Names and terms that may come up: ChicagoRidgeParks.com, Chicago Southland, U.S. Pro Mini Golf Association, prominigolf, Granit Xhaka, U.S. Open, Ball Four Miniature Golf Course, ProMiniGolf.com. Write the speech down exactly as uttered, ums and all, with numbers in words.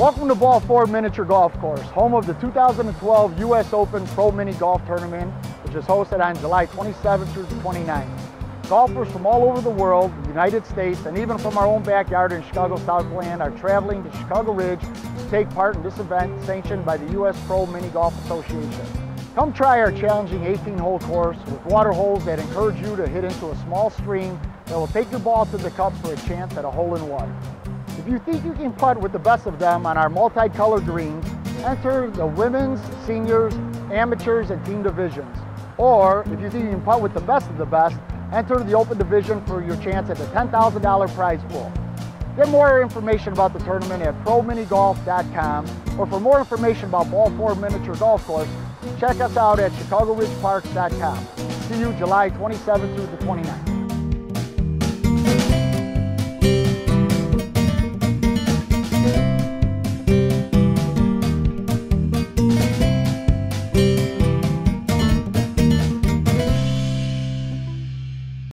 Welcome to Ball Four Miniature Golf Course, home of the two thousand twelve U S Open Pro Mini Golf Tournament, which is hosted on July twenty-seventh through the twenty-ninth. Golfers from all over the world, the United States, and even from our own backyard in Chicago Southland are traveling to Chicago Ridge to take part in this event sanctioned by the U S Pro Mini Golf Association. Come try our challenging eighteen hole course with water holes that encourage you to hit into a small stream that will take your ball to the cup for a chance at a hole-in-one. If you think you can putt with the best of them on our multicolored greens, enter the women's, seniors, amateurs, and team divisions. Or if you think you can putt with the best of the best, enter the open division for your chance at the ten thousand dollar prize pool. Get more information about the tournament at Pro Mini Golf dot com, or for more information about Ball Four Miniature Golf Course, check us out at Chicago Ridge Parks dot com. See you July twenty-seventh through the twenty-ninth.